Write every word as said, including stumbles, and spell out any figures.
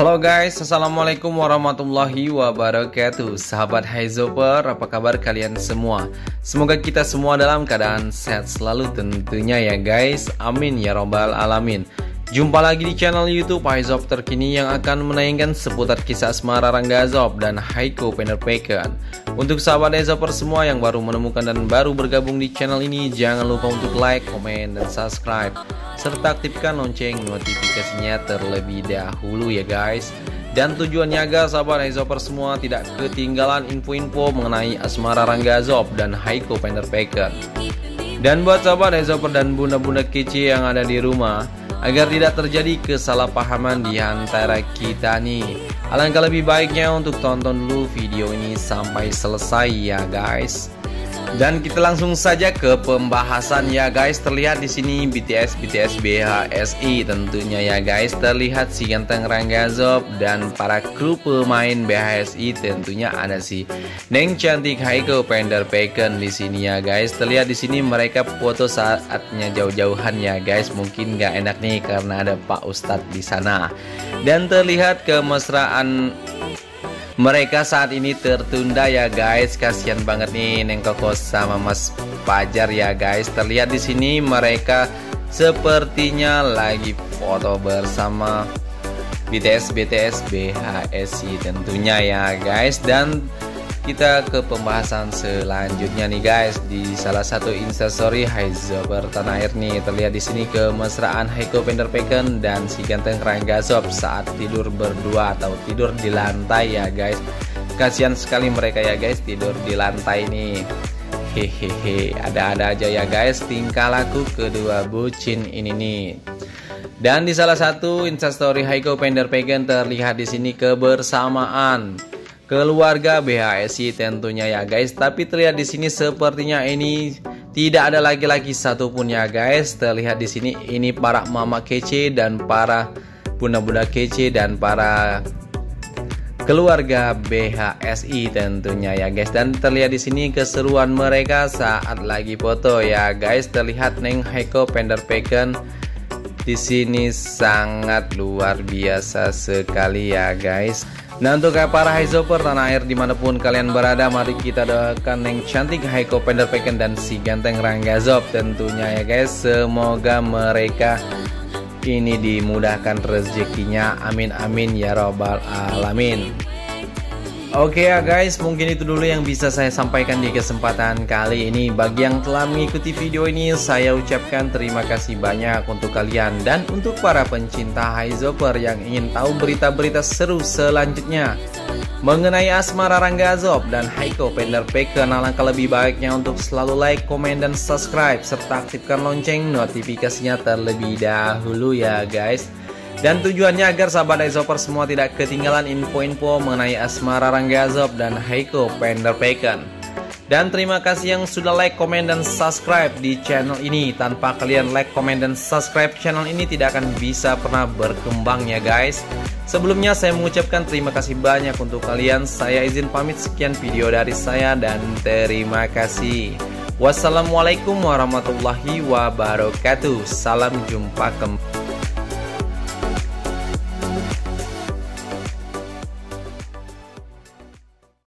Halo guys, assalamualaikum warahmatullahi wabarakatuh. Sahabat HAIZOFER, apa kabar kalian semua? Semoga kita semua dalam keadaan sehat selalu tentunya ya guys. Amin ya robbal alamin. Jumpa lagi di channel YouTube HAIZOF Terkini yang akan menayangkan seputar kisah asmara Rangga Azof dan Haico Van Der Veken. Untuk sahabat HAIZOFER semua yang baru menemukan dan baru bergabung di channel ini, jangan lupa untuk like, komen, dan subscribe, serta aktifkan lonceng notifikasinya terlebih dahulu ya guys. Dan tujuannya agar sahabat HAIZOFER semua tidak ketinggalan info-info mengenai asmara Rangga Azof dan Haico Van Der Veken. Dan buat sahabat HAIZOFER dan bunda-bunda kece yang ada di rumah, agar tidak terjadi kesalahpahaman di antara kita nih, alangkah lebih baiknya untuk tonton dulu video ini sampai selesai ya guys. Dan kita langsung saja ke pembahasan ya guys. Terlihat di sini B T S B T S B H S I tentunya ya guys. Terlihat si ganteng Rangga Azof dan para kru pemain B H S I tentunya ada si Neng cantik Haico Van Der Veken di sini ya guys. Terlihat di sini mereka foto saatnya jauh-jauhan ya guys. Mungkin nggak enak nih karena ada Pak Ustadz di sana. Dan terlihat kemesraan mereka saat ini tertunda ya guys. Kasihan banget nih Neng Koko sama Mas Fajar ya guys. Terlihat di sini mereka sepertinya lagi foto bersama B T S B T S B H S I tentunya ya guys. Dan kita ke pembahasan selanjutnya nih guys. Di salah satu instastory HAIZOFER tanah air nih, terlihat di sini kemesraan Haico Van Der Veken dan si ganteng Rangga Azof saat tidur berdua atau tidur di lantai ya guys. Kasihan sekali mereka ya guys, tidur di lantai nih. Hehehe, ada-ada aja ya guys tingkah laku kedua bucin ini nih. Dan di salah satu instastory Haico Van Der Veken terlihat di sini kebersamaan keluarga B H S I tentunya ya guys. Tapi terlihat di sini sepertinya ini tidak ada laki-laki satupun ya guys. Terlihat di sini ini para mama kece dan para bunda-bunda kece dan para keluarga B H S I tentunya ya guys. Dan terlihat di sini keseruan mereka saat lagi foto ya guys. Terlihat Neng Haico Van Der Veken di sini sangat luar biasa sekali ya guys. Nah untuk para HAIZOFER tanah air dimanapun kalian berada, mari kita doakan Neng cantik Haico Van Der Veken dan si ganteng Rangga Azof tentunya ya guys. Semoga mereka ini dimudahkan rezekinya, amin amin ya robbal alamin. Oke ya guys, mungkin itu dulu yang bisa saya sampaikan di kesempatan kali ini. Bagi yang telah mengikuti video ini, saya ucapkan terima kasih banyak untuk kalian. Dan untuk para pencinta HAIZOFER yang ingin tahu berita-berita seru selanjutnya mengenai asmara Rangga Azof dan Haico Van Der Veken, alangkah lebih baiknya untuk selalu like, komen, dan subscribe, serta aktifkan lonceng notifikasinya terlebih dahulu ya guys. Dan tujuannya agar sahabat HAIZOFER semua tidak ketinggalan info-info mengenai asmara Rangga Azof dan Haico Van Der Veken. Dan terima kasih yang sudah like, komen, dan subscribe di channel ini. Tanpa kalian like, komen, dan subscribe, channel ini tidak akan bisa pernah berkembang ya guys. Sebelumnya saya mengucapkan terima kasih banyak untuk kalian. Saya izin pamit, sekian video dari saya dan terima kasih. Wassalamualaikum warahmatullahi wabarakatuh. Salam jumpa kembali.